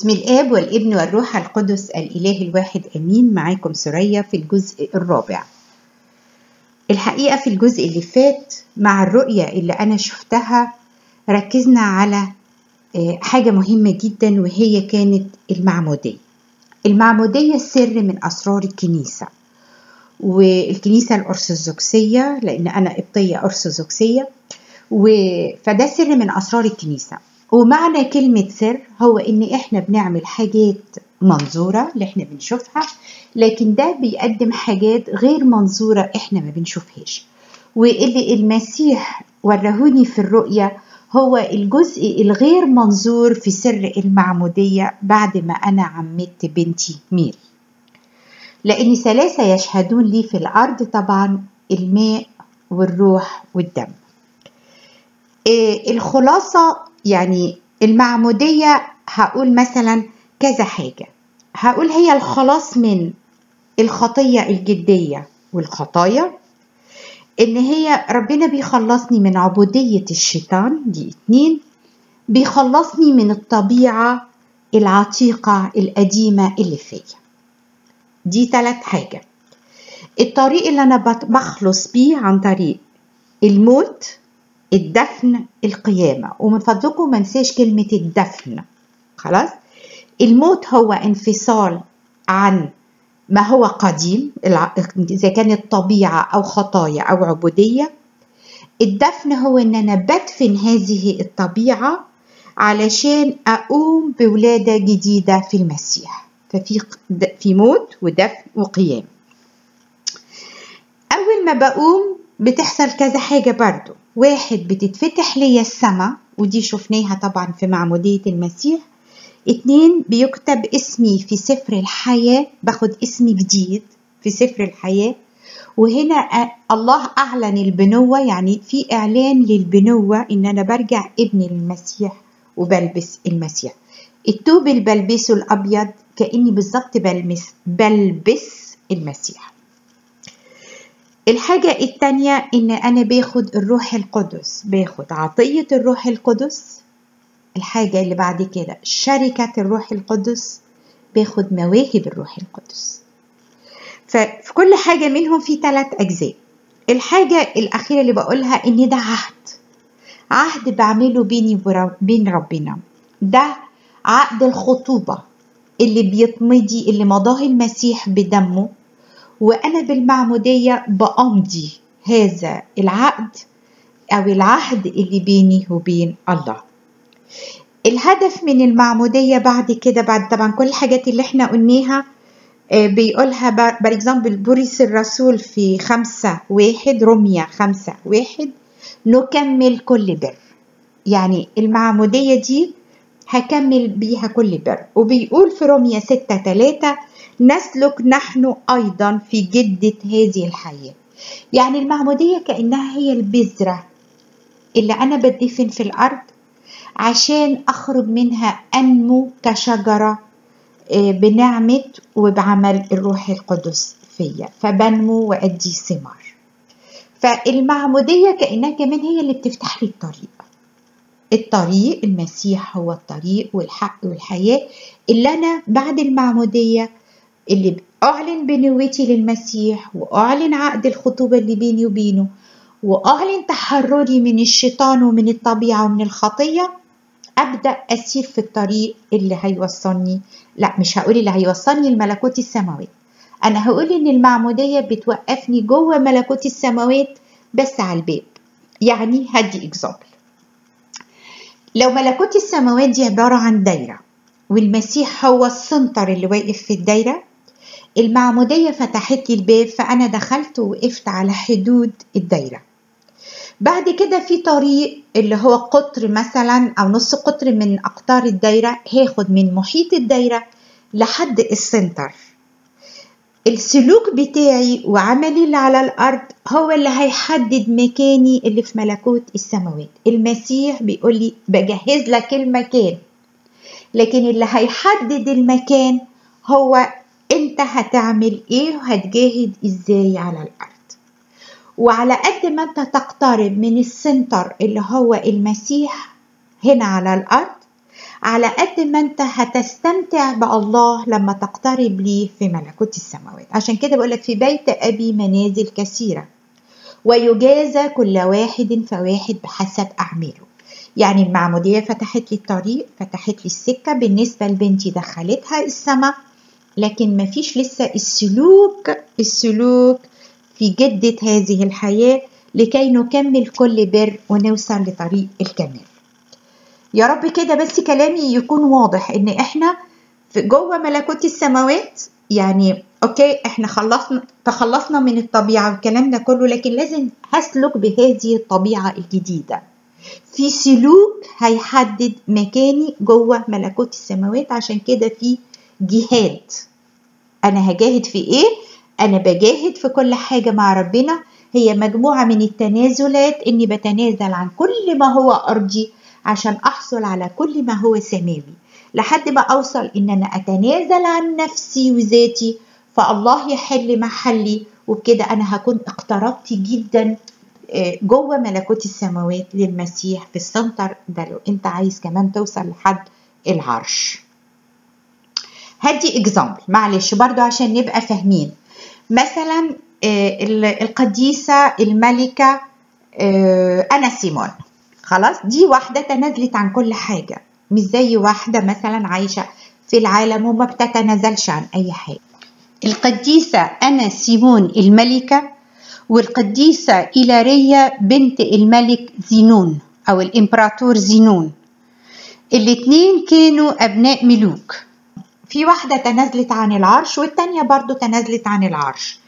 بسم الآب والابن والروح القدس الإله الواحد أمين. معاكم ثريا في الجزء الرابع. الحقيقة في الجزء اللي فات مع الرؤية اللي أنا شفتها ركزنا على حاجة مهمة جدا، وهي كانت المعمودية. المعمودية سر من أسرار الكنيسة والكنيسة الأرثوذكسية، لأن أنا قبطية أرثوذكسية، فده سر من أسرار الكنيسة. ومعنى كلمة سر هو إن إحنا بنعمل حاجات منظورة اللي إحنا بنشوفها، لكن ده بيقدم حاجات غير منظورة إحنا ما بنشوفهاش. واللي المسيح ورهوني في الرؤية هو الجزء الغير منظور في سر المعمودية بعد ما أنا عمدت بنتي ميري، لأن ثلاثة يشهدون لي في الأرض، طبعا الماء والروح والدم. الخلاصة يعني المعمودية هقول مثلا كذا حاجة، هقول هي الخلاص من الخطية الجدية والخطايا، إن هي ربنا بيخلصني من عبودية الشيطان، دي اتنين، بيخلصني من الطبيعة العتيقة القديمة اللي فيا، دي تلات حاجة. الطريق اللي أنا بخلص بيه عن طريق الموت، الدفن، القيامة. ومن فضلكم ما ننساش كلمة الدفن، خلاص؟ الموت هو انفصال عن ما هو قديم إذا كانت طبيعة أو خطايا أو عبودية. الدفن هو إن أنا بدفن هذه الطبيعة علشان أقوم بولادة جديدة في المسيح، ففي موت ودفن وقيام. أول ما بقوم بتحصل كذا حاجة برضو، واحد بتتفتح لي السماء، ودي شفناها طبعا في معمودية المسيح. اتنين بيكتب اسمي في سفر الحياة، باخد اسم جديد في سفر الحياة، وهنا الله أعلن البنوة، يعني في إعلان للبنوة إن أنا برجع ابن المسيح وبلبس المسيح. التوب اللي بلبسه الأبيض كأني بالظبط بلبس المسيح. الحاجة التانية إن أنا باخد الروح القدس، باخد عطية الروح القدس. الحاجة اللي بعد كده شركة الروح القدس، باخد مواهب الروح القدس. ففي كل حاجة منهم في ثلاث أجزاء. الحاجة الأخيرة اللي بقولها إن ده عهد بعمله بيني وبين ربنا، ده عقد الخطوبة اللي بيتمضي، اللي مضاه المسيح بدمه، وأنا بالمعمودية بأمضي هذا العقد أو العهد اللي بيني وبين الله. الهدف من المعمودية بعد كده، بعد طبعا كل الحاجات اللي احنا قلناها بيقولها باريكزامبل بولس الرسول في 5:1، روميا 5:1، نكمل كل بر. يعني المعمودية دي هكمل بيها كل بر. وبيقول في روميا 6:3 نسلك نحن أيضا في جدة هذه الحياة. يعني المعمودية كأنها هي البذرة اللي أنا بدفن في الأرض عشان أخرج منها أنمو كشجرة بنعمة وبعمل الروح القدس فيا، فبنمو وأدي ثمار. فالمعمودية كأنها كمان هي اللي بتفتح لي الطريق. المسيح هو الطريق والحق والحياة، اللي أنا بعد المعمودية اللي أعلن بنوتي للمسيح، وأعلن عقد الخطوبة اللي بيني وبينه، وأعلن تحرري من الشيطان ومن الطبيعة ومن الخطية، أبدأ أسير في الطريق اللي هيوصلني، لا مش هقول اللي هيوصلني الملكوت السماوات، أنا هقول إن المعمودية بتوقفني جوه ملكوت السماوات بس على الباب. يعني هدي إكزامبل، لو ملكوت السماوات دي عبارة عن دايرة والمسيح هو السنتر اللي واقف في الدايرة، المعمودية فتحت لي الباب فأنا دخلت ووقفت على حدود الدايرة. بعد كده في طريق اللي هو قطر مثلا أو نص قطر من أقطار الدايرة، هاخد من محيط الدايرة لحد السنتر. السلوك بتاعي وعملي اللي على الأرض هو اللي هيحدد مكاني اللي في ملكوت السماوات. المسيح بيقول لي بجهز لك المكان، لكن اللي هيحدد المكان هو انت هتعمل ايه وهتجاهد ازاي على الارض. وعلى قد ما انت تقترب من السنتر اللي هو المسيح هنا على الارض، على قد ما انت هتستمتع بالله لما تقترب ليه في ملكوت السماوات. عشان كده بقولك في بيت أبي منازل كثيرة ويجازى كل واحد فواحد بحسب أعماله. يعني المعمودية فتحت لي الطريق، فتحت لي السكة، بالنسبة لبنتي دخلتها السماء، لكن مفيش لسه السلوك في جدة هذه الحياة لكي نكمل كل بر ونوصل لطريق الكمال. يا رب كده بس كلامي يكون واضح ان احنا في جوه ملكوت السماوات. يعني اوكي احنا تخلصنا من الطبيعة وكلامنا كله، لكن لازم هسلك بهذه الطبيعة الجديدة في سلوك هيحدد مكاني جوه ملكوت السماوات. عشان كده في جهاد، انا هجاهد في ايه؟ انا بجاهد في كل حاجة مع ربنا، هي مجموعة من التنازلات، اني بتنازل عن كل ما هو ارضي عشان احصل على كل ما هو سماوي، لحد ما اوصل ان انا اتنازل عن نفسي وذاتي فالله يحل محلي، وبكده انا هكون اقتربت جدا جوه ملكوت السماوات للمسيح في السنتر ده. لو انت عايز كمان توصل لحد العرش. هدي اكزامبل معلش برضو عشان نبقى فاهمين. مثلا القديسة الملكة أنا سيمون، خلاص دي واحدة تنازلت عن كل حاجة، مش زي واحدة مثلا عايشة في العالم وما بتتنازلش عن أي حاجة. القديسة أنا سيمون الملكة والقديسة إيلاريا بنت الملك زينون أو الإمبراطور زينون، الاتنين كانوا أبناء ملوك. في واحدة تنازلت عن العرش والتانية برضو تنازلت عن العرش.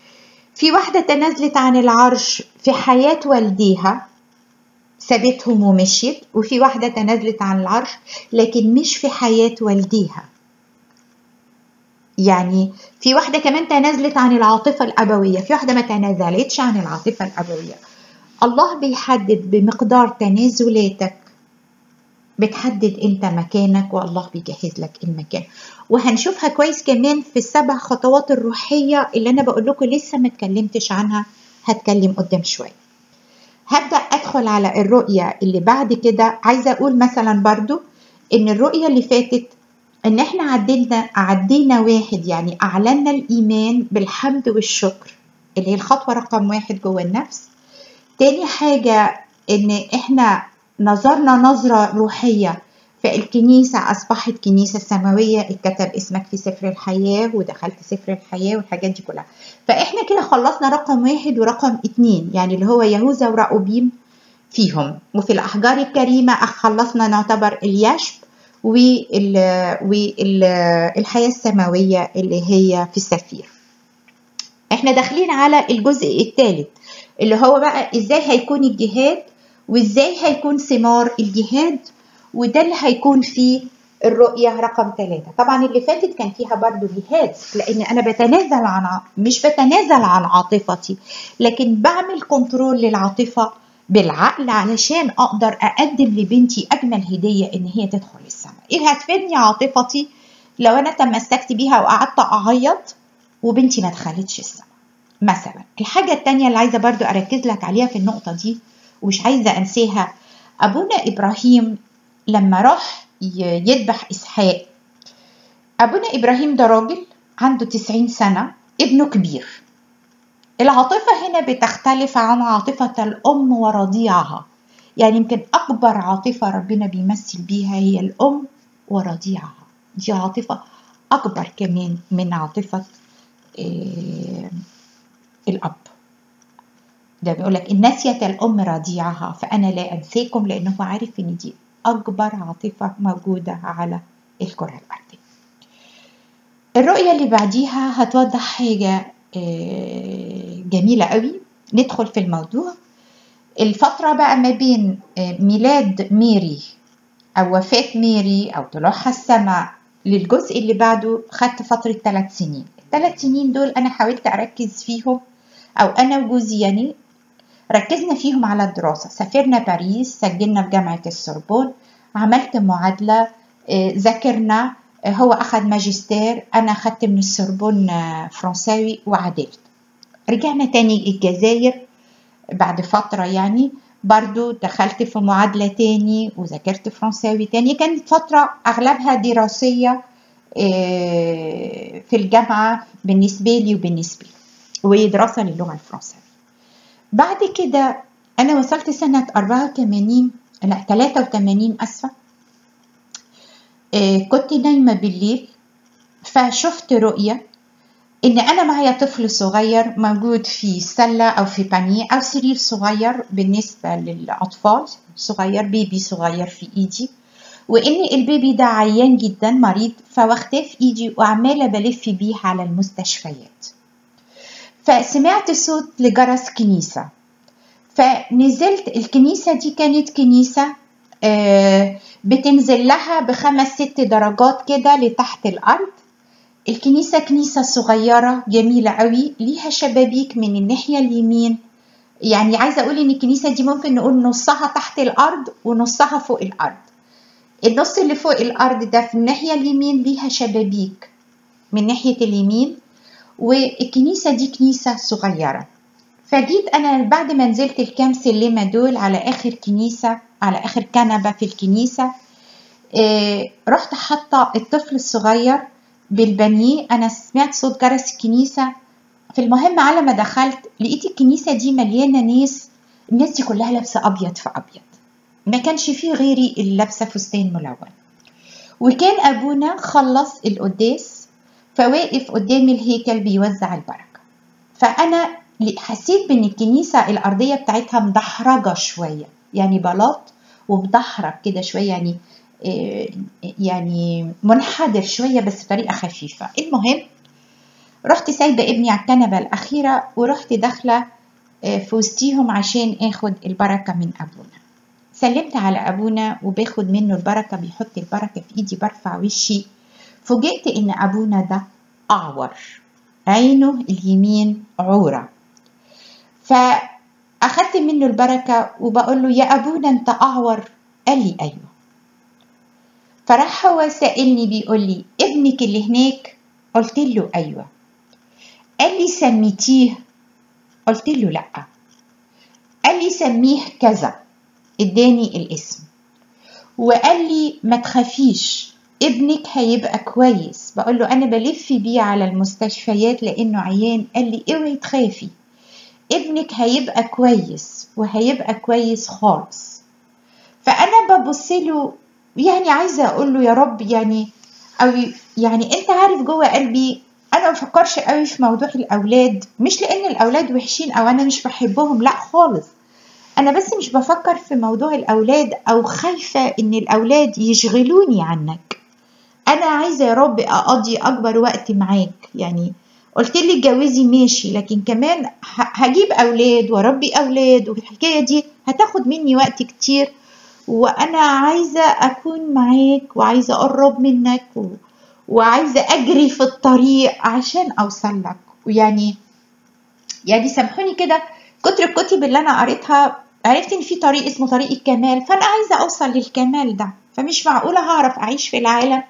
في واحدة تنازلت عن العرش في حياة والديها، سابتهم ومشيت، وفي واحدة تنازلت عن العرش لكن مش في حياة والديها. يعني في واحدة كمان تنازلت عن العاطفة الأبوية، في واحدة ما تنازلتش عن العاطفة الأبوية. الله بيحدد بمقدار تنازلاتك، بتحدد انت مكانك والله بيجهز لك المكان. وهنشوفها كويس كمان في السبع خطوات الروحية اللي انا بقول لكم لسه ما اتكلمتش عنها، هتكلم قدام شوية. هبدأ ادخل على الرؤية اللي بعد كده. عايزة اقول مثلا برضو ان الرؤية اللي فاتت ان احنا عدينا واحد، يعني اعلنا الايمان بالحمد والشكر اللي هي الخطوة رقم 1 جوه النفس. تاني حاجة ان احنا نظرنا نظرة روحية، فالكنيسة أصبحت كنيسة سماوية، اتكتب اسمك في سفر الحياة ودخلت سفر الحياة والحاجات دي كلها. فإحنا كده خلصنا رقم 1 ورقم 2، يعني اللي هو يهوذا ورأوبيم فيهم. وفي الأحجار الكريمة خلصنا نعتبر اليشب والحياة السماوية اللي هي في السفير. إحنا داخلين على الجزء الثالث اللي هو بقى إزاي هيكون الجهاد وإزاي هيكون ثمار الجهاد، وده اللي هيكون فيه الرؤية رقم 3. طبعا اللي فاتت كان فيها برضو جهاد، لأن أنا بتنازل عن، مش بتنازل عن عاطفتي، لكن بعمل كنترول للعاطفة بالعقل علشان أقدر أقدم لبنتي أجمل هدية إن هي تدخل السماء. إيه هتفيدني عاطفتي لو أنا تمسكت بيها وقعدت أعيط وبنتي ما دخلتش السماء مثلا؟ الحاجة التانية اللي عايزة برضو أركز لك عليها في النقطة دي ومش عايزة أنساها، أبونا إبراهيم لما راح يذبح إسحاق، أبونا إبراهيم ده راجل عنده 90 سنة، ابنه كبير. العاطفة هنا بتختلف عن عاطفة الأم ورضيعها، يعني يمكن أكبر عاطفة ربنا بيمثل بيها هي الأم ورضيعها، دي عاطفة أكبر كمان من عاطفة الأب. ده بيقولك إن نسيت الأم رضيعها فأنا لا أنساكم، لأنه عارف إن دي أكبر عاطفة موجودة على الكرة الأرضية. الرؤية اللي بعديها هتوضح حاجة جميلة قوي. ندخل في الموضوع. الفترة بقى ما بين ميلاد ميري أو وفاة ميري أو طلوعها السماء للجزء اللي بعده، خدت فترة 3 سنين. ال3 سنين دول أنا حاولت أركز فيهم، أو أنا وجوزي يعني ركزنا فيهم على الدراسة. سافرنا باريس، سجلنا في جامعة السوربون، عملت معادلة، ذاكرنا، هو أخد ماجستير، أنا أخدت من السوربون فرنساوي وعدلت. رجعنا تاني الجزائر بعد فترة يعني، برضو دخلت في معادلة تاني وذاكرت فرنساوي تاني. كانت فترة أغلبها دراسية في الجامعة بالنسبة لي وبالنسبة ودراسة للغة الفرنساوية. بعد كده أنا وصلت سنة 83 أسفة، كنت نايمة بالليل فشفت رؤية إن أنا معايا طفل صغير موجود في سلة أو في بانيه أو سرير صغير بالنسبة للأطفال، صغير بيبي صغير في إيدي، وإن البيبي ده عيان جدا مريض، فواخداه في إيدي وعمالة بلف بيه على المستشفيات. فسمعت صوت لجرس كنيسة، فنزلت. الكنيسة دي كانت كنيسة بتنزل لها بخمس ست درجات كده لتحت الأرض. الكنيسة كنيسة صغيرة جميلة قوي، ليها شبابيك من الناحية اليمين، يعني عايزة أقول إن الكنيسة دي ممكن نقول نصها تحت الأرض ونصها فوق الأرض. النص اللي فوق الأرض ده في الناحية اليمين ليها شبابيك من ناحية اليمين، والكنيسة دي كنيسة صغيرة. فجيت أنا بعد ما نزلت الكام سلمة دول على آخر كنيسة، على آخر كنبة في الكنيسة، رحت حاطة الطفل الصغير بالبانيه. أنا سمعت صوت جرس الكنيسة. في المهم على ما دخلت لقيت الكنيسة دي مليانة ناس، الناس دي كلها لابسة أبيض في أبيض، ما كانش فيه غيري اللي لابسة فستان ملون. وكان أبونا خلص القداس فواقف قدام الهيكل بيوزع البركة. فأنا حسيت بإن الكنيسة الأرضية بتاعتها مدحرجة شوية، يعني بلاط ومدحرج كده شوية، يعني منحدر شوية بس بطريقة خفيفة. المهم رحت سايبة ابني على الكنبة الأخيرة ورحت داخلة في وسطيهم عشان آخد البركة من أبونا. سلمت على أبونا وباخد منه البركة، بيحط البركة في إيدي، برفع وشي. فوجئت إن أبونا ده أعور، عينه اليمين عورة. فأخدت منه البركة وبقول له يا أبونا أنت أعور، قال لي أيوه. فراح هو سألني بيقول لي ابنك اللي هناك؟ قلت له أيوه. قال لي سميتيه؟ قلت له لأ. قال لي سميه كذا، اداني الاسم، وقال لي ما تخافيش ابنك هيبقى كويس. بقول له أنا بلف بيه على المستشفيات لأنه عيان. قال لي اوعي تخافي، ابنك هيبقى كويس وهيبقى كويس خالص. فأنا ببص له، يعني عايزة أقول له يا رب، يعني أو يعني أنت عارف جوه قلبي أنا مفكرش قوي في موضوع الأولاد، مش لأن الأولاد وحشين أو أنا مش بحبهم، لأ خالص، أنا بس مش بفكر في موضوع الأولاد أو خايفة إن الأولاد يشغلوني عنك. أنا عايزة يا رب أقضي أكبر وقت معاك، يعني قلت لي اتجوزي ماشي، لكن كمان هجيب أولاد وأربي أولاد، والحكاية دي هتاخد مني وقت كتير، وأنا عايزة أكون معاك وعايزة أقرب منك وعايزة أجري في الطريق عشان أوصل لك. يعني سامحوني كده، كتر الكتب اللي أنا قريتها عرفت إن في طريق اسمه طريق الكمال، فأنا عايزة أوصل للكمال ده، فمش معقولة هعرف أعيش في العالم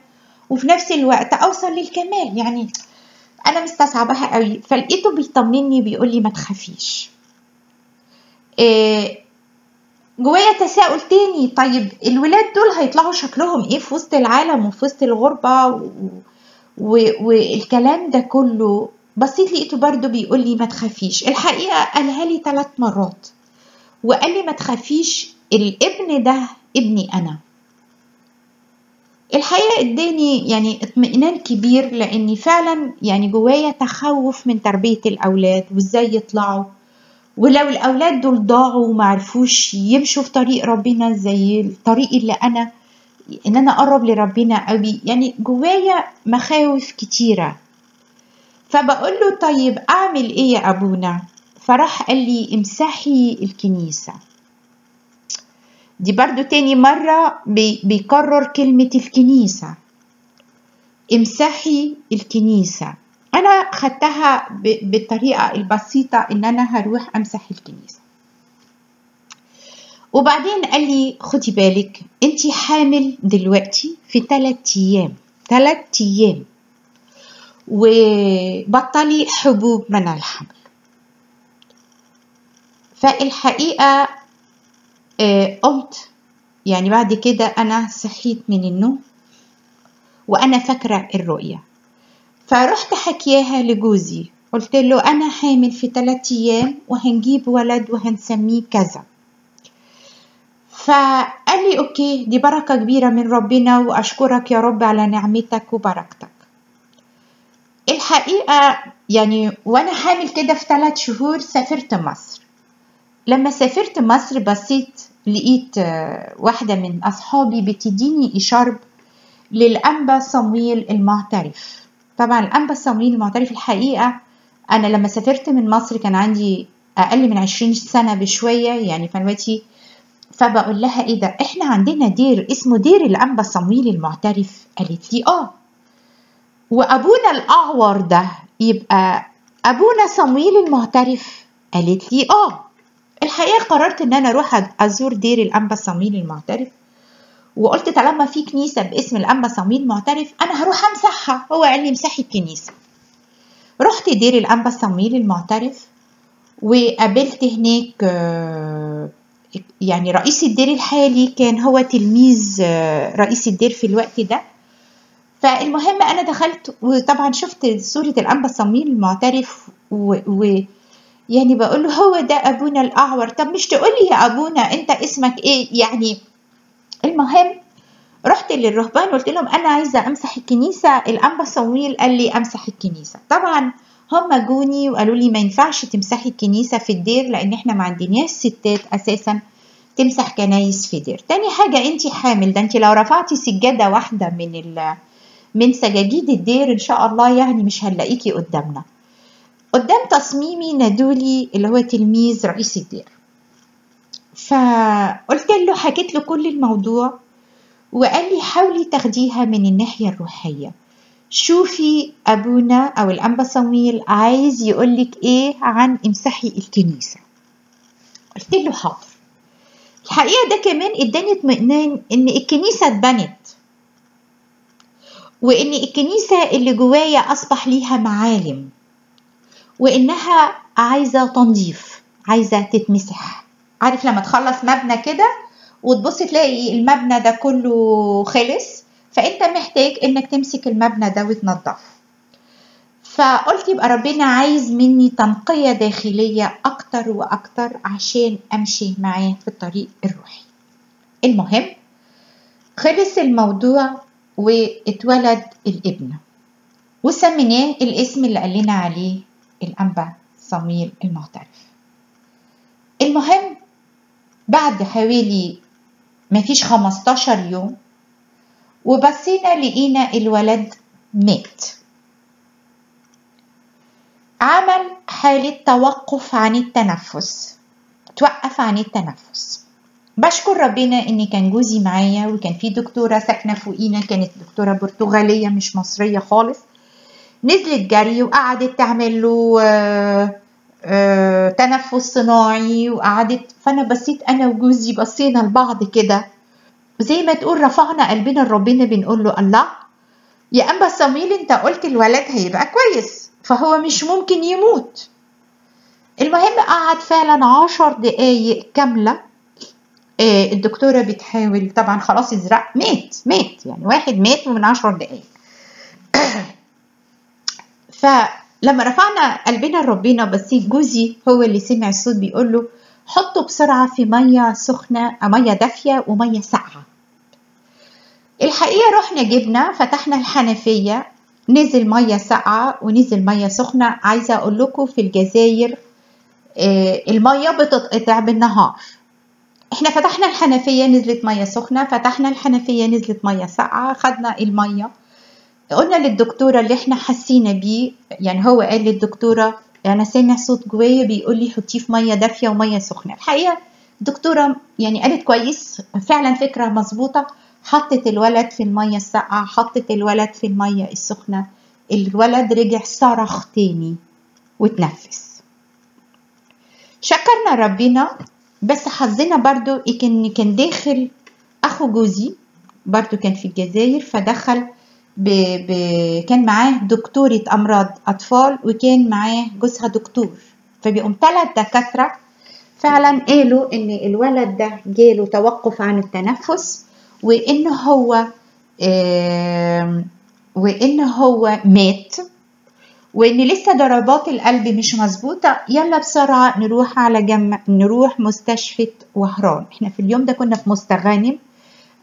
وفي نفس الوقت أوصل للكمال، يعني أنا مستصعبها قوي. فلقيته بيطمني بيقول لي ما تخافيش. جوايا تساؤل تاني، طيب الولاد دول هيطلعوا شكلهم ايه في وسط العالم وفي وسط الغربة والكلام ده كله. بصيت لقيته برضو بيقول لي ما تخافيش. الحقيقة قالها لي 3 مرات وقال لي ما تخافيش الابن ده ابني أنا. الحقيقة اداني يعني اطمئنان كبير، لأني فعلا يعني جوايا تخوف من تربية الأولاد وازاي يطلعوا، ولو الأولاد دول ضاعوا ومعرفوش يمشوا في طريق ربنا زي الطريق اللي أنا إن أنا أقرب لربنا قوي، يعني جوايا مخاوف كتيرة. فبقول له طيب أعمل إيه يا أبونا؟ فراح قال لي امسحي الكنيسة دي. برضو تاني مرة بيكرر كلمة الكنيسة، امسحي الكنيسة. أنا خدتها بالطريقة البسيطة إن أنا هروح أمسح الكنيسة. وبعدين قال لي خدي بالك أنتي حامل دلوقتي في 3 أيام، 3 أيام، وبطلي حبوب منع الحمل. فالحقيقة قمت يعني بعد كده أنا صحيت من النوم وأنا فاكرة الرؤية، فروحت حكياها لجوزي، قلت له أنا حامل في 3 أيام وهنجيب ولد وهنسميه كذا. فقال لي أوكي، دي بركة كبيرة من ربنا وأشكرك يا رب على نعمتك وبركتك. الحقيقة يعني وأنا حامل كده في 3 شهور سافرت مصر. لما سافرت مصر بصيت لقيت واحدة من أصحابي بتديني إشارة للأنبا صموئيل المعترف. طبعا الأنبا صموئيل المعترف الحقيقة أنا لما سافرت من مصر كان عندي أقل من 20 سنة بشوية يعني فنواتي، فبقول لها إيه ده، إحنا عندنا دير اسمه دير الأنبا صموئيل المعترف؟ قالت لي آه، وأبونا الأعور ده يبقى أبونا صموئيل المعترف؟ قالت لي آه. الحقيقة قررت إن أنا أروح أزور دير الأنبا صموئيل المعترف، وقلت طالما في كنيسة باسم الأنبا صموئيل المعترف أنا هروح أمسحها، هو قال لي امسحي الكنيسة. رحت دير الأنبا صموئيل المعترف وقابلت هناك يعني رئيس الدير الحالي كان هو تلميذ رئيس الدير في الوقت ده. فالمهم أنا دخلت وطبعا شفت صورة الأنبا صموئيل المعترف يعني بقول له هو ده أبونا الأعور، طب مش تقولي يا أبونا أنت اسمك إيه يعني. المهم رحت للرهبان وقلت لهم أنا عايزة أمسح الكنيسة، الأنبا صموئيل قال لي أمسح الكنيسة. طبعا هما جوني وقالوا لي ما ينفعش تمسحي الكنيسة في الدير لأن إحنا ما عندناش ستات أساسا تمسح كنايس في دير. تاني حاجة أنتي حامل، ده أنتي لو رفعتي سجادة واحدة من سجاجيد الدير إن شاء الله يعني مش هنلاقيكي قدامنا. قدام تصميمي نادولي اللي هو تلميذ رئيس الدير، فقلت له حكيت له كل الموضوع وقال لي حاولي تاخديها من الناحية الروحية، شوفي أبونا أو الأنبا صموئيل عايز يقولك إيه عن امسحي الكنيسة. قلت له حاضر. الحقيقة ده كمان اداني اطمئنان إن الكنيسة اتبنت وإن الكنيسة اللي جوايا أصبح ليها معالم وإنها عايزة تنظيف، عايزة تتمسح. عارف لما تخلص مبنى كده وتبص تلاقي المبنى ده كله خلص، فأنت محتاج إنك تمسك المبنى ده وتنظفه. فقلت يبقى ربنا عايز مني تنقية داخلية أكتر وأكتر عشان أمشي معاه في الطريق الروحي. المهم خلص الموضوع واتولد الابن وسميناه الاسم اللي قال لنا عليه الأنبا صموئيل المعترف. المهم بعد حوالي مفيش 15 يوم وبصينا لقينا الولد مات، عمل حالة توقف عن التنفس، توقف عن التنفس. بشكر ربنا إن كان جوزي معايا وكان في دكتورة ساكنة فوقينا، كانت دكتورة برتغالية مش مصرية خالص، نزلت جري وقعدت تعمل له تنفس صناعي وقعدت. فانا بصيت انا وجوزي بصينا لبعض كده زي ما تقول رفعنا قلبنا لربنا بنقول له الله يا أنبا صموئيل انت قلت الولد هيبقى كويس فهو مش ممكن يموت. المهم قعد فعلا 10 دقايق كاملة الدكتورة بتحاول، طبعا خلاص الزرع مات يعني واحد مات من 10 دقايق. فلما رفعنا قلبنا لربنا بصيت جوزي هو اللي سمع الصوت بيقول له حطه بسرعه في ميه سخنه، ميه دافيه وميه ساقعه. الحقيقه رحنا جبنا، فتحنا الحنفيه، نزل ميه ساقعه ونزل ميه سخنه. عايزه اقول لكم في الجزائر الميه بتتقطع بالنهار، احنا فتحنا الحنفيه نزلت ميه سخنه، فتحنا الحنفيه نزلت ميه ساقعه، خدنا الميه قلنا للدكتورة اللي احنا حسينا بيه، يعني هو قال للدكتورة انا سامع صوت جوايا بيقول لي حطيه في ميه دافيه وميه سخنه. الحقيقه الدكتوره يعني قالت كويس، فعلا فكره مظبوطه، حطت الولد في الميه الساقعه، حطت الولد في الميه السخنه، الولد رجع صرخ تاني وتنفس. شكرنا ربنا. بس حظنا برضو كان داخل اخو جوزي برضو كان في الجزائر، فدخل كان معاه دكتورة أمراض أطفال وكان معاه جوزها دكتور، فبيقوم 3 دكاترة فعلا قالوا ان الولد ده جاله توقف عن التنفس وان هو مات، وان لسه ضربات القلب مش مظبوطه، يلا بسرعه نروح على نروح مستشفى وهران. احنا في اليوم ده كنا في مستغانم،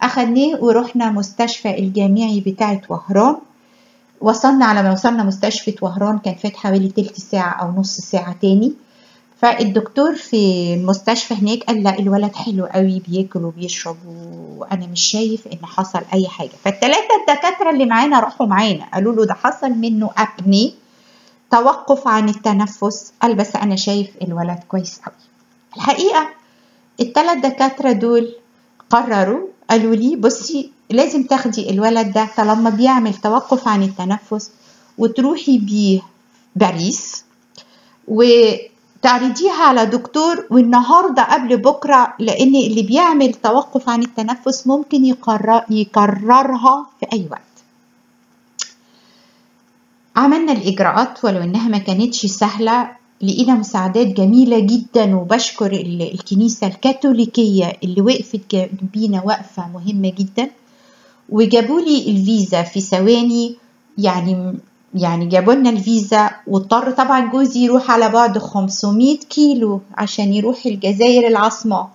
اخدناه ورحنا مستشفى الجامعي بتاعه وهران. وصلنا على ما وصلنا مستشفى وهران كان فات حوالي تلت ساعه او نص ساعه تاني. فالدكتور في المستشفى هناك قال لا الولد حلو قوي بياكل وبيشرب وانا مش شايف ان حصل اي حاجه. فالثلاثه الدكاتره اللي معانا راحوا معانا قالوا له ده حصل منه ابني توقف عن التنفس، قال بس انا شايف الولد كويس قوي. الحقيقه الثلاث دكاتره دول قرروا قالوا لي بصي لازم تاخدي الولد ده طالما بيعمل توقف عن التنفس وتروحي بيه باريس و تعرضيها على دكتور، والنهارده قبل بكره لان اللي بيعمل توقف عن التنفس ممكن يكررها في اي وقت. عملنا الاجراءات ولو انها ما كانتش سهله، لقينا مساعدات جميله جدا وبشكر الكنيسه الكاثوليكيه اللي وقفت جنبينا وقفه مهمه جدا، وجابوا لي الفيزا في ثواني، يعني جابوا لنا الفيزا. واضطر طبعا جوزي يروح على بعد 500 كيلو عشان يروح الجزائر العاصمه،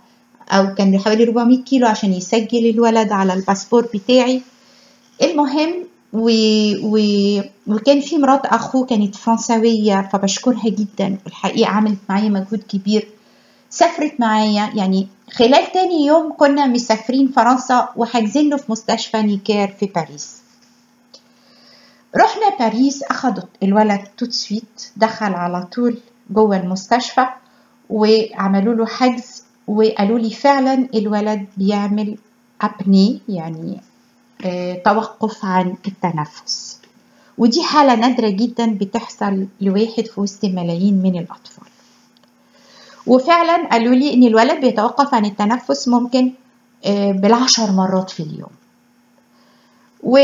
او كان حوالي 400 كيلو عشان يسجل الولد على الباسبور بتاعي. المهم وكان في مرات اخوه كانت فرنساويه فبشكرها جدا، والحقيقه عملت معايا مجهود كبير، سافرت معايا. يعني خلال تاني يوم كنا مسافرين فرنسا وحاجزين له في مستشفى نيكير في باريس. رحنا باريس، أخدت الولد توتسويت دخل على طول جوه المستشفى وعملوا له حجز، وقالوا لي فعلا الولد بيعمل أبني يعني توقف عن التنفس، ودي حالة نادرة جدا بتحصل لواحد في وسط ملايين من الأطفال. وفعلا قالوا لي إن الولد بيتوقف عن التنفس ممكن بال10 مرات في اليوم، و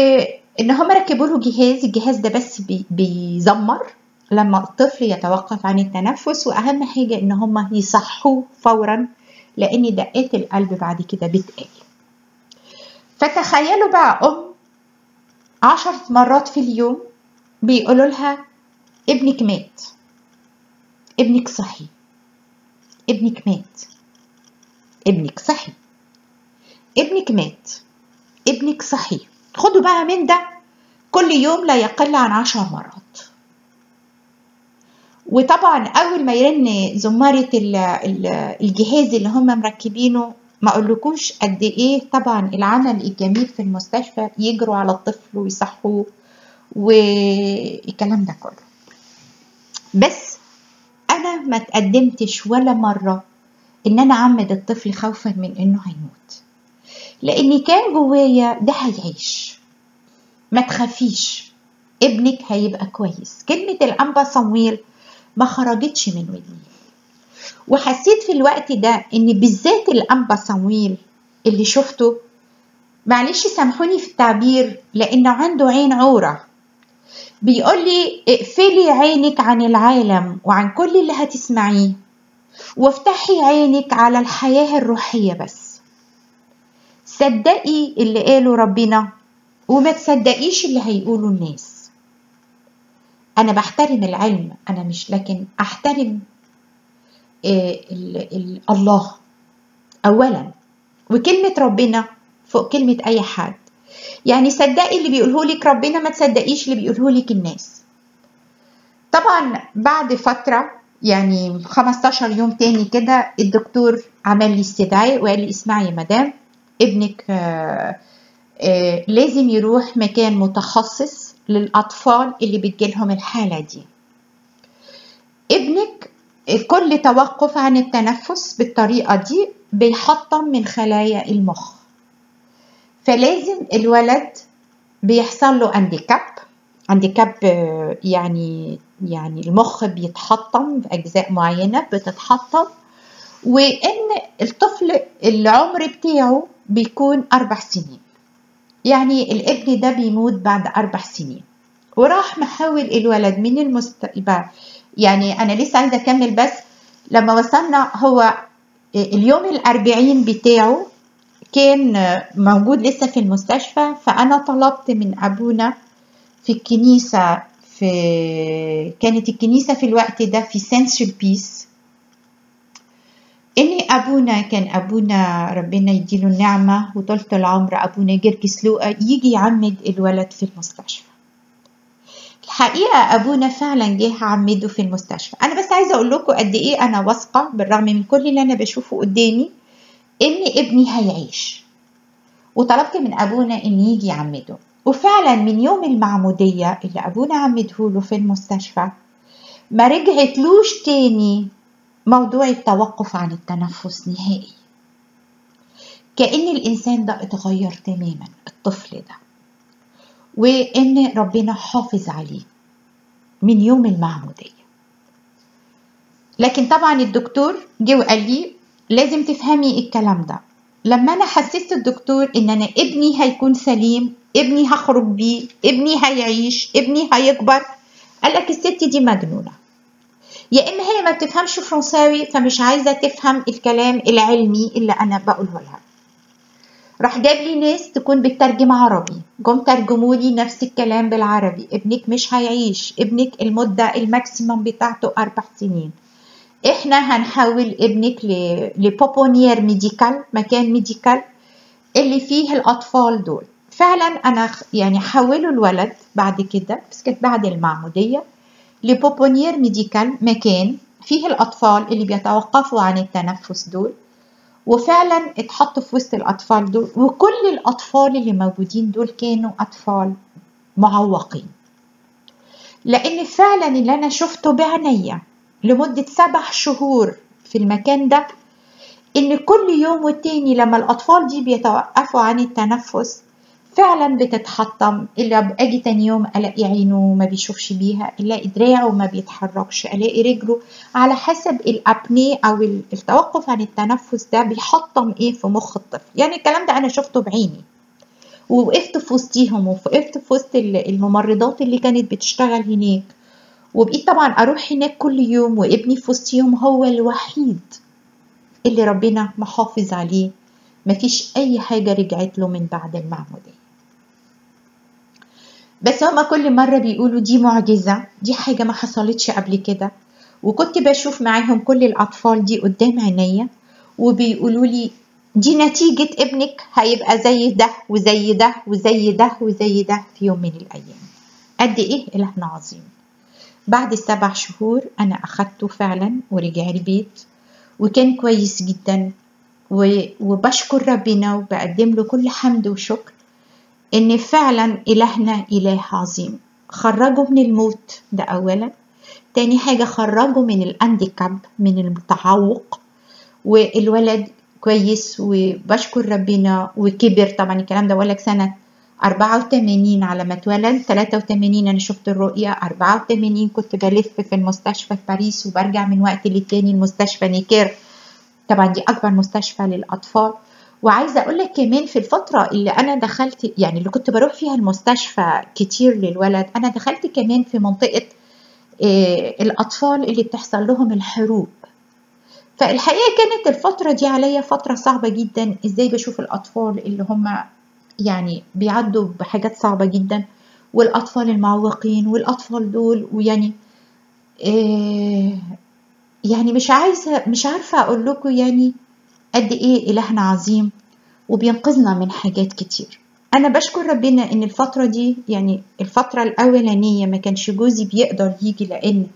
ان هم ركبوا له جهاز. الجهاز ده بس بيزمر لما الطفل يتوقف عن التنفس، واهم حاجه ان هم يصحوه فورا لان دقات القلب بعد كده بتقل. فتخيلوا بقى ام 10 مرات في اليوم بيقولوا لها ابنك مات، ابنك صحي، ابنك مات، ابنك صحي، ابنك مات، ابنك صحي. خدوا بقى من ده كل يوم لا يقل عن 10 مرات. وطبعا اول ما يرن زمارة الجهاز اللي هم مركبينه ما اقولكوش قد ايه طبعا العمل الجميل في المستشفى، يجروا على الطفل ويصحوه والكلام ده كله. بس انا ما تقدمتش ولا مرة ان انا اعمد الطفل خوفا من انه هيموت، لأني كان جوايا ده هيعيش، ما تخافيش ابنك هيبقى كويس. كلمة الأنبا صموئيل ما خرجتش من ودني، وحسيت في الوقت ده إن بالذات الأنبا صموئيل اللي شفته، معلش سامحوني في التعبير، لأنه عنده عين عورة. بيقولي اقفلي عينك عن العالم وعن كل اللي هتسمعيه، وافتحي عينك على الحياة الروحية بس. صدقي اللي قاله ربنا وما تصدقيش اللي هيقوله الناس. انا بحترم العلم، انا مش، لكن احترم الله اولا، وكلمه ربنا فوق كلمه اي حد. يعني صدقي اللي بيقولهولك ربنا، ما تصدقيش اللي بيقولهولك الناس. طبعا بعد فتره يعني 15 يوم تاني كده الدكتور عمل لي استدعاء وقال لي اسمعي يا مدام، ابنك لازم يروح مكان متخصص للأطفال اللي بتجيلهم الحالة دي. ابنك كل توقف عن التنفس بالطريقة دي بيحطم من خلايا المخ، فلازم الولد بيحصل له هانديكاب، يعني المخ بيتحطم بأجزاء معينة بتتحطم، وإن الطفل العمر بتاعه بيكون 4 سنين، يعني الابن ده بيموت بعد 4 سنين. وراح محاول الولد من يعني أنا لسه عايزة أكمل، بس لما وصلنا هو اليوم الأربعين بتاعه كان موجود لسه في المستشفى، فأنا طلبت من أبونا في الكنيسة، كانت الكنيسة في الوقت ده في سانت سيلبيس، إن أبونا كان أبونا ربنا يديله النعمة وطولة العمر، أبونا جرجس لوقا يجي يعمد الولد في المستشفى. الحقيقة أبونا فعلا جه عمده في المستشفى. أنا بس عايزة أقول لكم قد إيه أنا واثقة بالرغم من كل اللي أنا بشوفه قدامي إن ابني هيعيش، وطلبت من أبونا إن يجي يعمده، وفعلا من يوم المعمودية اللي أبونا عمدهوله في المستشفى ما رجعتلوش تاني موضوع التوقف عن التنفس نهائي، كأن الإنسان ده اتغير تماما، الطفل ده، وإن ربنا حافظ عليه من يوم المعمودية. لكن طبعا الدكتور جه وقال لي لازم تفهمي الكلام ده. لما أنا حسست الدكتور إن أنا ابني هيكون سليم، ابني هخرج بيه، ابني هيعيش، ابني هيكبر، قال لك الست دي مجنونة، يا إما هي ما بتفهمش فرنساوي فمش عايزة تفهم الكلام العلمي اللي أنا بقوله لها. راح جاب لي ناس تكون بتترجم عربي، جم ترجموا لي نفس الكلام بالعربي، ابنك مش هيعيش، ابنك المدة الماكسيمم بتاعته 4 سنين، احنا هنحول ابنك لبوبونير ميديكال، مكان ميديكال اللي فيه الأطفال دول. فعلا أنا يعني حولوا الولد بعد كده، بس كانت بعد المعمودية، لبوبونير ميديكال، مكان فيه الأطفال اللي بيتوقفوا عن التنفس دول، وفعلا اتحطوا في وسط الأطفال دول، وكل الأطفال اللي موجودين دول كانوا أطفال معوقين، لأن فعلا اللي أنا شفته بعينيا لمدة 7 شهور في المكان ده، إن كل يوم والتاني لما الأطفال دي بيتوقفوا عن التنفس فعلا بتتحطم، اللي أجي تاني يوم ألاقي عينه ما بيشوفش بيها، ألاقي دراعه ما بيتحركش، ألاقي رجله، على حسب الأبني أو التوقف عن التنفس ده بيحطم إيه في مخ الطفل. يعني الكلام ده أنا شفته بعيني، ووقفت في وسطيهم، ووقفت في وسط الممرضات اللي كانت بتشتغل هناك، وبقيت طبعا أروح هناك كل يوم، وابني في وسطيهم هو الوحيد اللي ربنا محافظ عليه، مفيش أي حاجة رجعت له من بعد المعمودية. بس هما كل مرة بيقولوا دي معجزة، دي حاجة ما حصلتش قبل كده، وكنت بشوف معاهم كل الأطفال دي قدام عينيا، وبيقولوا لي دي نتيجة ابنك هيبقى زي ده وزي ده وزي ده وزي ده في يوم من الأيام. قد إيه إلهنا عظيم. بعد 7 شهور أنا أخدته فعلا ورجع البيت، وكان كويس جدا، وبشكر ربنا وبقدم له كل حمد وشكر إن فعلا إلهنا إله عظيم. خرجه من الموت ده أولا، تاني حاجة خرجه من الأنديكاب، من التعوق، والولد كويس وبشكر ربنا وكبر. طبعا الكلام ده بقولك سنة 84 على ما اتولد، 83 أنا شفت الرؤية، 84 كنت بلف في المستشفى في باريس وبرجع من وقت للتاني المستشفى نيكير، طبعا دي أكبر مستشفى للأطفال. وعايزة أقولك كمان في الفترة اللي أنا دخلت، يعني اللي كنت بروح فيها المستشفى كتير للولد، أنا دخلت كمان في منطقة الأطفال اللي بتحصل لهم الحروب. فالحقيقة كانت الفترة دي عليا فترة صعبة جدا، إزاي بشوف الأطفال اللي هم يعني بيعدوا بحاجات صعبة جدا، والأطفال المعوقين والأطفال دول، ويعني يعني مش عارفة أقول لكم يعني قد إيه إلهنا عظيم وبينقذنا من حاجات كتير. أنا بشكر ربنا إن الفترة دي، يعني الفترة الأولانية ما كانش جوزي بيقدر يجي لأن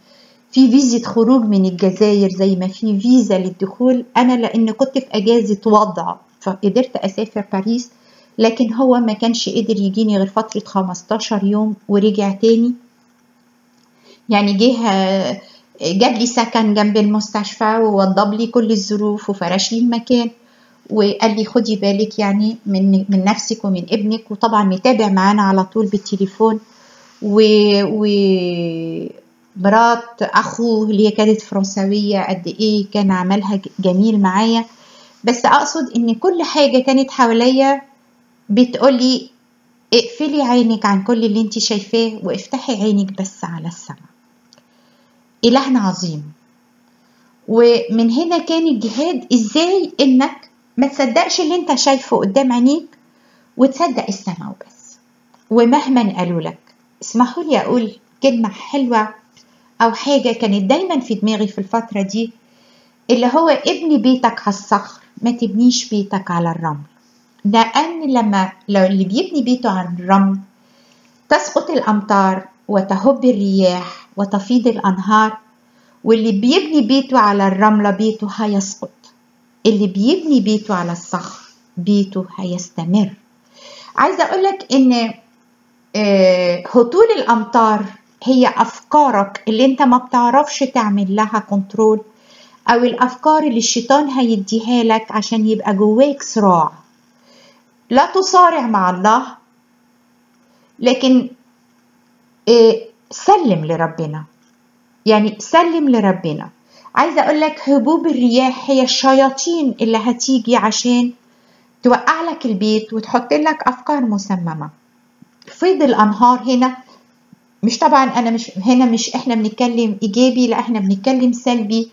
في فيزة خروج من الجزائر زي ما في فيزا للدخول، أنا لأن كنت في أجازة وضع فقدرت أسافر باريس، لكن هو ما كانش قدر يجيني غير فترة 15 يوم ورجع تاني. يعني جاب لي سكن جنب المستشفى، ووضب لي كل الظروف، وفرش لي المكان، وقال لي خدي بالك يعني من نفسك ومن ابنك، وطبعا متابع معانا على طول بالتليفون، ومرات اخوه اللي هي كانت فرنسويه قد ايه كان عملها جميل معايا. بس اقصد ان كل حاجه كانت حواليا بتقولي اقفلي عينك عن كل اللي انت شايفاه وافتحي عينك بس على السماء. إلهنا عظيم، ومن هنا كان الجهاد ازاي انك ما تصدقش اللي انت شايفه قدام عينيك وتصدق السماء وبس، ومهما قالوا لك. اسمحوا لي اقول كلمه حلوه او حاجه كانت دايما في دماغي في الفتره دي، اللي هو ابني بيتك على الصخر، ما تبنيش بيتك على الرمل، لان لو اللي بيبني بيته على الرمل تسقط الامطار وتهب الرياح وتفيض الانهار، واللي بيبني بيته على الرمله بيته هيسقط، اللي بيبني بيته على الصخر بيته هيستمر. عايزه اقولك ان هطول الامطار هي افكارك اللي انت ما بتعرفش تعمل لها كنترول، او الافكار اللي الشيطان هيديها لك عشان يبقى جواك صراع. لا تصارع مع الله، لكن سلم لربنا، يعني سلم لربنا. عايزه اقول لك هبوب الرياح هي الشياطين اللي هتيجي عشان توقع لك البيت وتحط لك افكار مسممه. فيض الانهار هنا مش، طبعا انا مش هنا، مش احنا بنتكلم ايجابي، لا احنا بنتكلم سلبي،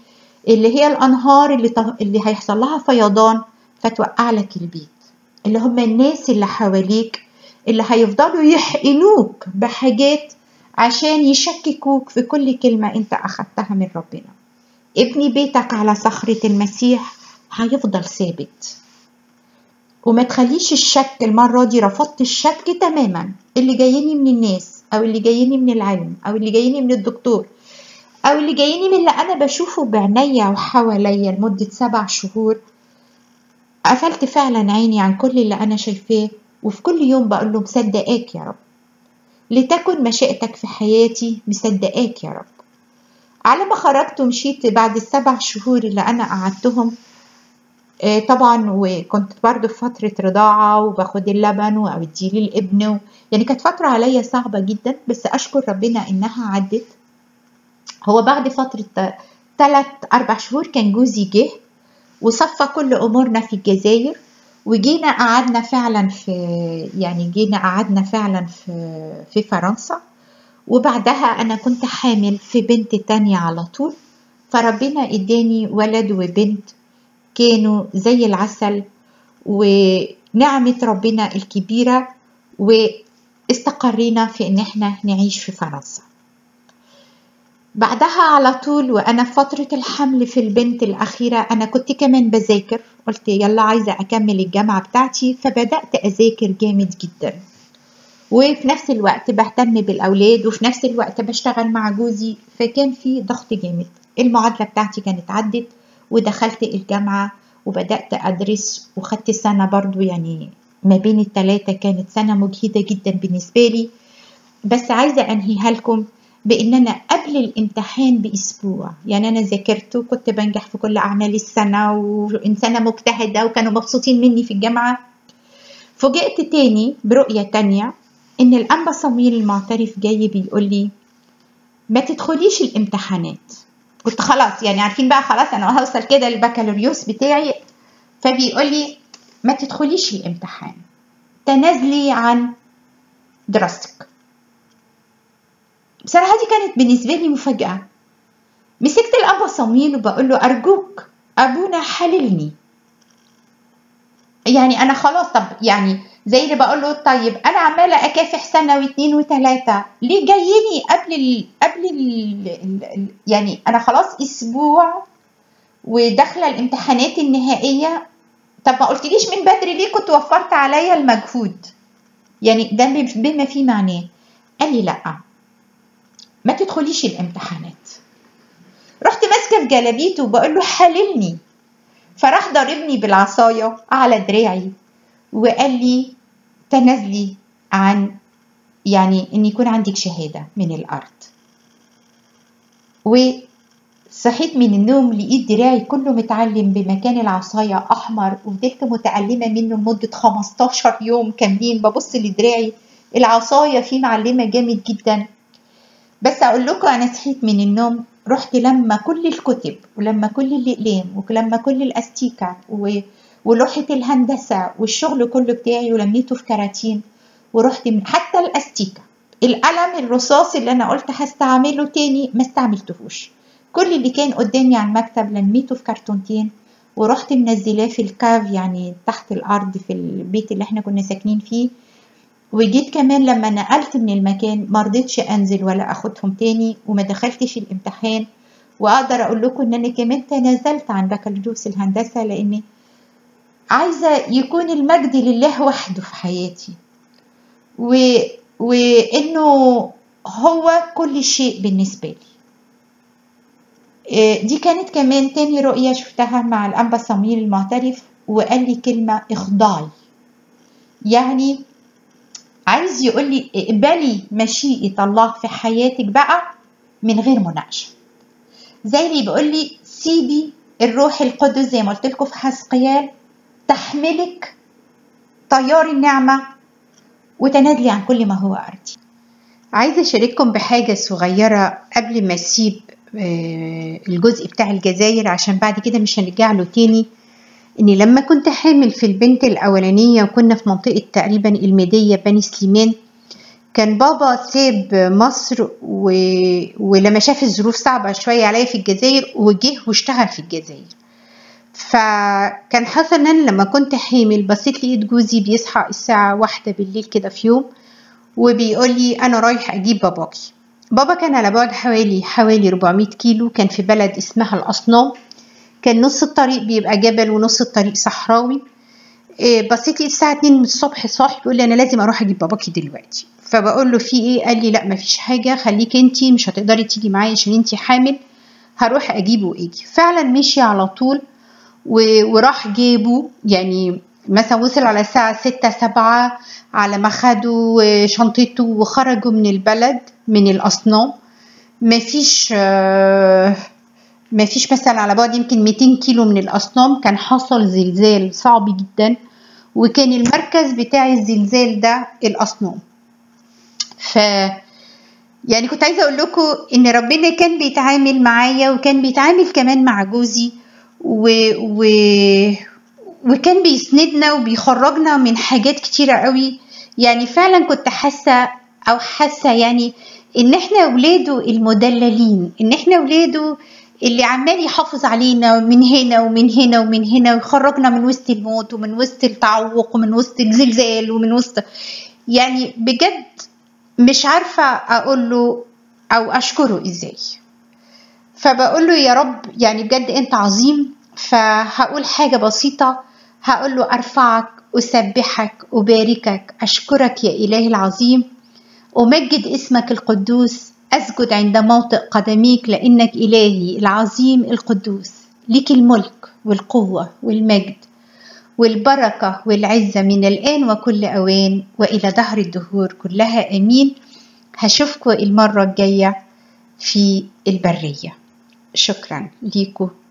اللي هي الانهار اللي هيحصل لها فيضان فتوقع لك البيت، اللي هم الناس اللي حواليك اللي هيفضلوا يحقنوك بحاجات عشان يشككوك في كل كلمه انت اخدتها من ربنا. ابني بيتك على صخره المسيح هيفضل ثابت، وما تخليش الشك. المره دي رفضت الشك تماما، اللي جايني من الناس او اللي جايني من العلم او اللي جايني من الدكتور او اللي جايني من اللي انا بشوفه بعينيا وحواليا لمده 7 شهور. قفلت فعلا عيني عن كل اللي انا شايفاه، وفي كل يوم بقول له مصدقاك يا رب، لتكن مشيئتك في حياتي، مصدقاك يا رب. على ما خرجت ومشيت بعد ال7 شهور اللي انا قعدتهم، طبعا وكنت برضو في فتره رضاعه وباخد اللبن واديه للابن، يعني كانت فتره عليا صعبه جدا، بس اشكر ربنا انها عدت. هو بعد فتره 3-4 شهور كان جوزي جه وصفى كل امورنا في الجزائر، وجينا قعدنا فعلا في، يعني جينا قعدنا فعلا في فرنسا. وبعدها انا كنت حامل في بنت تانية على طول، فربنا اداني ولد وبنت كانوا زي العسل، ونعمة ربنا الكبيرة، واستقرينا في ان احنا نعيش في فرنسا. بعدها على طول وانا في فترة الحمل في البنت الاخيرة، انا كنت كمان بذاكر، قلت يلا عايزة اكمل الجامعة بتاعتي، فبدأت اذاكر جامد جدا، وفي نفس الوقت بهتم بالاولاد، وفي نفس الوقت بشتغل مع جوزي، فكان في ضغط جامد. المعادله بتاعتي كانت عدت، ودخلت الجامعه وبدات ادرس، وخدت سنه برضو، يعني ما بين ال3 كانت سنه مجهده جدا بالنسبه لي. بس عايزه انهيها لكم بان انا قبل الامتحان باسبوع، يعني انا ذاكرت وكنت بنجح في كل اعمال السنه وانسانه مجتهده، وكانوا مبسوطين مني في الجامعه. فوجئت تاني برؤيه تانيه، إن الأنبا صموئيل المعترف جاي بيقول لي ما تدخليش الامتحانات. قلت خلاص، يعني عارفين بقى، خلاص أنا هوصل كده للبكالوريوس بتاعي. فبيقول لي ما تدخليش الامتحان، تنازلي عن دراستك. بصراحة دي كانت بالنسبة لي مفاجأة. مسكت الأنبا صموئيل وبقول له أرجوك أبونا حللني، يعني أنا خلاص، طب يعني زي اللي بقول له طيب انا عماله اكافح 1 و2 و3، ليه جايني قبل ال يعني انا خلاص اسبوع وداخله الامتحانات النهائيه، طب ما قلتليش من بدري ليه، كنت وفرت عليا المجهود، يعني ده بما فيه معناه. قال لي لا ما تدخليش الامتحانات. رحت ماسكه في جلابيته وبقول له حللني، فراح ضاربني بالعصايه على دراعي وقال لي تنازلي عن، يعني ان يكون عندك شهاده من الارض. وصحيت من النوم لقيت دراعي كله متعلم بمكان العصايه احمر، وفضلت متعلمه منه لمده 15 يوم كاملين، ببص لدراعي العصايه فيه معلمه جامد جدا. بس اقول لكم انا صحيت من النوم، رحت لما كل الكتب ولما كل الاقلام ولما كل الاستيكه ولوحة الهندسة والشغل كله بتاعي، ولميته في كراتين، ورحت من حتى الأستيكة، القلم الرصاص اللي أنا قلت هستعمله تاني ما استعملتهوش، كل اللي كان قدامي على المكتب لميته في كرتونتين ورحت منزلاه في الكاف يعني تحت الارض في البيت اللي احنا كنا ساكنين فيه. وجيت كمان لما نقلت من المكان مرضتش انزل ولا اخدهم تاني وما دخلتش الامتحان. واقدر اقول لكم ان انا كمان تنازلت عن بكالوريوس الهندسه لاني عايزه يكون المجد لله وحده في حياتي وانه هو كل شيء بالنسبه لي. دي كانت كمان تاني رؤية شفتها مع الأنبا صموئيل المعترف وقال لي كلمة اخضعي، يعني عايز يقول لي اقبلي مشيئة الله في حياتك بقى من غير مناقشة، زي اللي بيقول لي سيبي الروح القدس زي ما قلت لكم في حزقيال تحملك طيار النعمة وتنادلي عن كل ما هو أرضي. عايزة أشارككم بحاجة صغيرة قبل ما أسيب الجزء بتاع الجزائر عشان بعد كده مش هنرجع له تاني. ان لما كنت حامل في البنت الاولانيه وكنا في منطقه تقريبا المديه بني سليمان، كان بابا ساب مصر ولما شاف الظروف صعبه شويه عليا في الجزائر وجه واشتغل في الجزائر. فكان حصل ان انا لما كنت حامل بصيت لقيت جوزي بيصحى الساعه 1 بالليل كده في يوم وبيقول لي انا رايح اجيب باباكي. بابا كان على بعد حوالي 400 كيلو، كان في بلد اسمها الأصنام، كان نص الطريق بيبقى جبل ونص الطريق صحراوي. بصيت لقيت الساعة 2 الصبح صاحي بيقول لي أنا لازم أروح أجيب باباكي دلوقتي. فبقول له في إيه؟ قال لي لأ مفيش حاجة، خليك أنتي، مش هتقدري تيجي معايا عشان أنتي حامل، هروح أجيبه وأجي. فعلا مشي على طول وراح جابه، يعني مثلا وصل على الساعة 6 7 على ما خدوا شنطته وخرجوا من البلد من الأصنام. مفيش مثلا على بعد يمكن 200 كيلو من الأصنام كان حصل زلزال صعب جدا وكان المركز بتاع الزلزال ده الأصنام. ف يعني كنت عايزة اقول لكم ان ربنا كان بيتعامل معايا وكان بيتعامل كمان مع جوزي وكان بيسندنا وبيخرجنا من حاجات كتيرة قوي. يعني فعلا كنت حاسة يعني ان احنا اولاده المدللين، ان احنا اولاده اللي عمال يحافظ علينا من هنا ومن هنا ومن هنا ويخرجنا من وسط الموت ومن وسط التعوق ومن وسط الزلزال ومن وسط، يعني بجد مش عارفة اقوله او اشكره ازاي. فبقوله يا رب يعني بجد انت عظيم. فهقول حاجة بسيطة، هقوله ارفعك اسبحك اباركك اشكرك يا الهي العظيم، أمجد اسمك القدوس، أسجد عند موطئ قدميك لأنك إلهي العظيم القدوس، لك الملك والقوة والمجد والبركة والعزة من الآن وكل أوان وإلى دهر الدهور كلها آمين. هشوفكوا المرة الجاية في البرية. شكرا ليكوا.